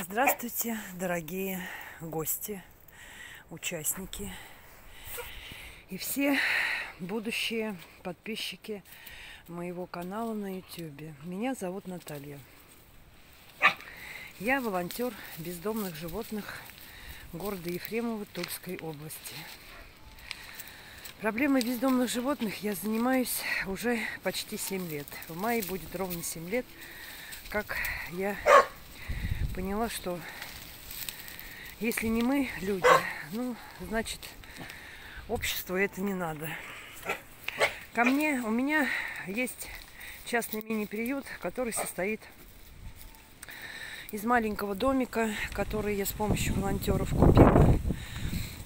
Здравствуйте, дорогие гости, участники и все будущие подписчики моего канала на YouTube. Меня зовут Наталья. Я волонтер бездомных животных города Ефремова Тульской области. Проблемой бездомных животных я занимаюсь уже почти 7 лет. В мае будет ровно 7 лет, как я поняла, что если не мы, люди, ну, значит, обществу это не надо. У меня есть частный мини-приют, который состоит из маленького домика, который я с помощью волонтеров купила.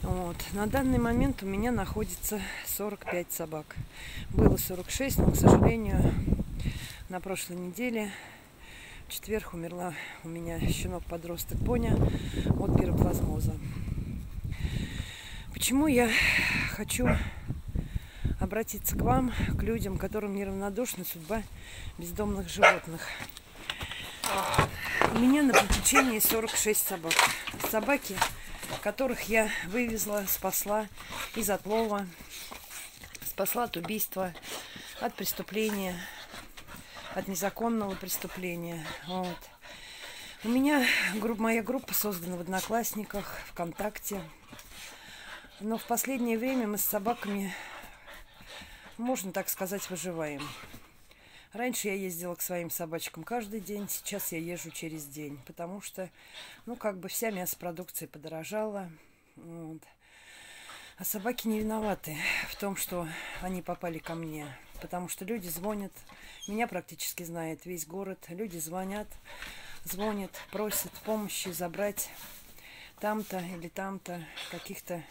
Вот. На данный момент у меня находится 45 собак. Было 46, но, к сожалению, на прошлой неделе, в четверг, умерла у меня щенок-подросток Боня от пироплазмоза. Почему я хочу обратиться к вам, к людям, которым неравнодушна судьба бездомных животных? У меня на попечении 46 собак. Собаки, которых я вывезла, спасла из отлова, спасла от убийства, от преступления, от незаконного преступления. Вот. Моя группа создана в Одноклассниках, ВКонтакте. Но в последнее время мы с собаками, можно так сказать, выживаем. Раньше я ездила к своим собачкам каждый день, сейчас я езжу через день, потому что, ну, как бы вся мясопродукция подорожала. Вот. А собаки не виноваты в том, что они попали ко мне, потому что люди звонят, меня практически знает весь город, люди звонят, просят помощи забрать там-то или там-то каких-то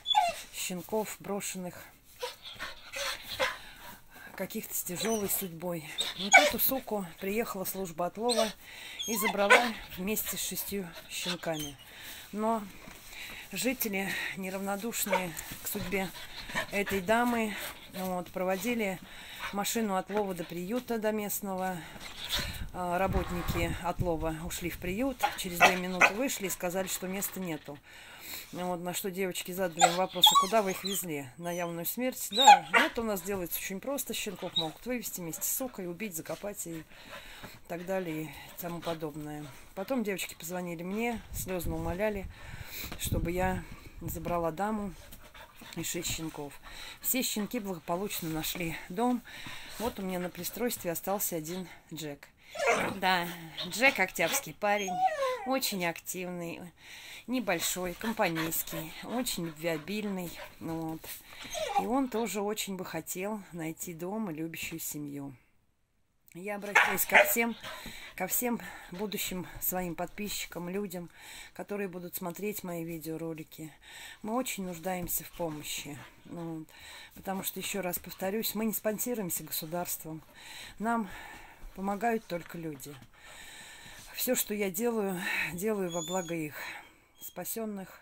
щенков брошенных, каких-то с тяжелой судьбой. Вот эту суку приехала служба отлова и забрала вместе с 6 щенками. Но жители, неравнодушные к судьбе этой дамы, вот, проводили машину отлова до приюта, до местного. Работники отлова ушли в приют, через 2 минуты вышли и сказали, что места нету. Вот, на что девочки задали вопрос: а куда вы их везли? На явную смерть? Да, это у нас делается очень просто. Щенков могут вывести вместе с сукой, убить, закопать и так далее, и тому подобное. Потом девочки позвонили мне, слезно умоляли, чтобы я забрала даму и 6 щенков. Все щенки благополучно нашли дом. Вот у меня на пристройстве остался один Джек. Да, Джек октябрьский парень, очень активный, небольшой, компанейский, очень любвеобильный. Вот. И он тоже очень бы хотел найти дом и любящую семью. Я обращаюсь ко всем будущим своим подписчикам, людям, которые будут смотреть мои видеоролики. Мы очень нуждаемся в помощи. Вот. Потому что, еще раз повторюсь, мы не спонсируемся государством. Нам помогают только люди. Все, что я делаю, делаю во благо их. Спасенных,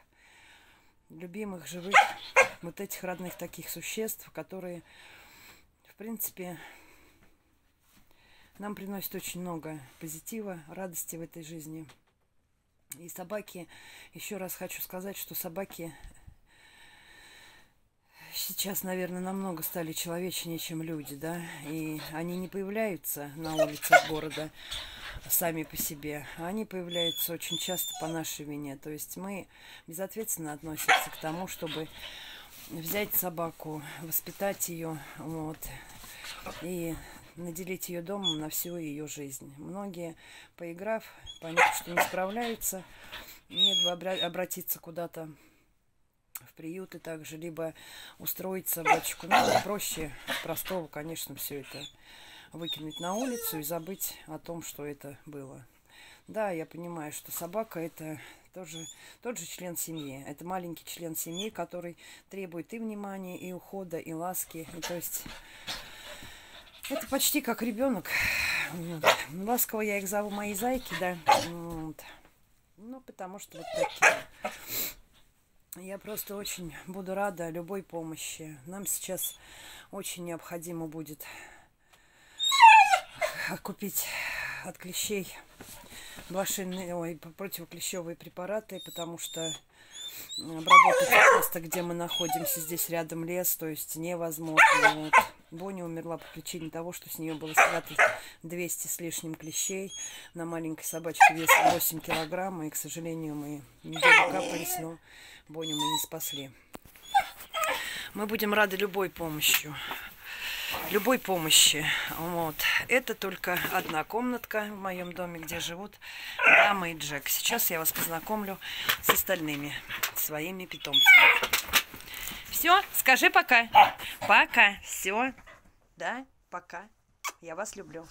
любимых, живых, вот этих родных таких существ, которые, в принципе, нам приносят очень много позитива, радости в этой жизни. И собаки, еще раз хочу сказать, что собаки сейчас, наверное, намного стали человечнее, чем люди, да, и они не появляются на улицах города сами по себе, а они появляются очень часто по нашей вине, то есть мы безответственно относимся к тому, чтобы взять собаку, воспитать ее, вот, и наделить ее домом на всю ее жизнь. Многие, поиграв, поняв, что не справляются, нет бы обратиться куда-то в приюты также, либо устроить собачку. Ну, проще простого, конечно, все это выкинуть на улицу и забыть о том, что это было. Да, я понимаю, что собака – это тоже тот же член семьи. Это маленький член семьи, который требует и внимания, и ухода, и ласки. И, то есть, это почти как ребенок. Вот. Ласково я их зову мои зайки, да. Вот. Ну, потому что вот такие. Я просто очень буду рада любой помощи. Нам сейчас очень необходимо будет купить от клещей противоклещевые препараты, потому что обработать просто, где мы находимся, здесь рядом лес, то есть невозможно. Вот. Бонни умерла по причине того, что с нее было спрятано 200 с лишним клещей. На маленькой собачке вес 8 килограмм, и, к сожалению, мы не докапались, но Бонни мы не спасли. Мы будем рады любой помощи. Вот. Это только одна комнатка в моем доме, где живут мама и Джек. Сейчас я вас познакомлю с остальными своими питомцами. Все, скажи пока. Пока. Все. Да, пока. Я вас люблю.